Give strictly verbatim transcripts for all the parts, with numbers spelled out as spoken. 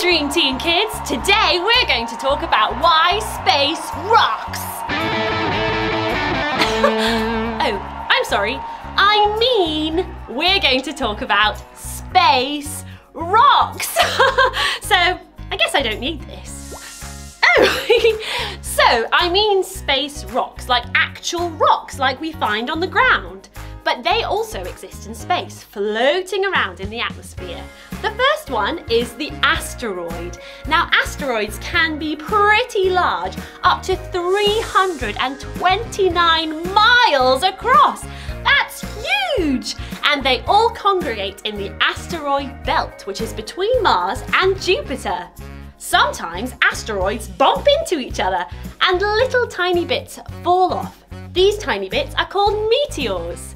Hi Dream Team Kids! Today we're going to talk about why space rocks! Oh, I'm sorry. I mean, we're going to talk about space rocks! So, I guess I don't need this. Oh! So, I mean space rocks, like actual rocks like we find on the ground. But they also exist in space, floating around in the atmosphere. The first one is the asteroid. Now, asteroids can be pretty large, up to three hundred twenty-nine miles across. That's huge! And they all congregate in the asteroid belt, which is between Mars and Jupiter. Sometimes asteroids bump into each other and little tiny bits fall off. These tiny bits are called meteors.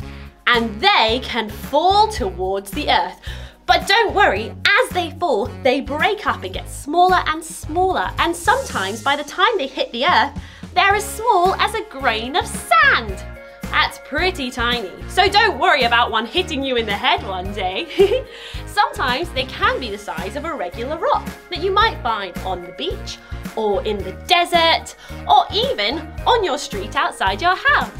And they can fall towards the Earth. But don't worry, as they fall, they break up and get smaller and smaller. And sometimes, by the time they hit the Earth, they're as small as a grain of sand. That's pretty tiny. So don't worry about one hitting you in the head one day. Sometimes they can be the size of a regular rock that you might find on the beach, or in the desert, or even on your street outside your house.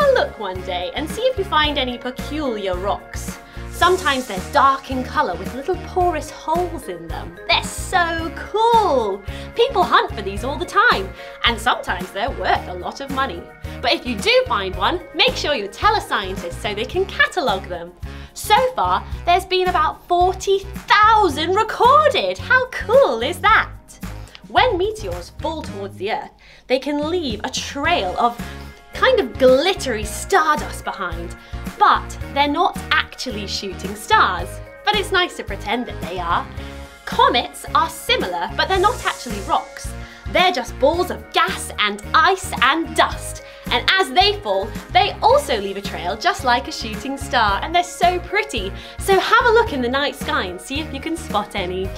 Have a look one day and see if you find any peculiar rocks. Sometimes they're dark in colour with little porous holes in them. They're so cool! People hunt for these all the time, and sometimes they're worth a lot of money. But if you do find one, make sure you tell a scientist so they can catalogue them. So far, there's been about forty thousand recorded! How cool is that? When meteors fall towards the Earth, they can leave a trail of kind of glittery stardust behind, but they're not actually shooting stars, but it's nice to pretend that they are. Comets are similar, but they're not actually rocks. They're just balls of gas and ice and dust, and as they fall, they also leave a trail just like a shooting star, and they're so pretty, so have a look in the night sky and see if you can spot any.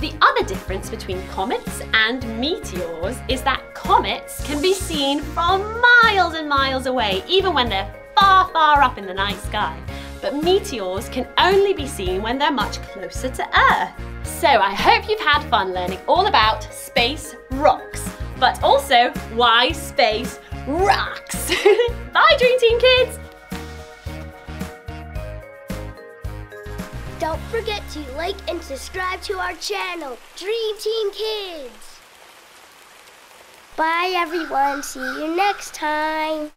The other difference between comets and meteors is that comets can be seen from miles and miles away, even when they're far, far up in the night sky. But meteors can only be seen when they're much closer to Earth. So I hope you've had fun learning all about space rocks, but also why space rocks. Bye Dream Team Kids! Don't forget to like and subscribe to our channel, Dream Team Kids. Bye everyone, see you next time.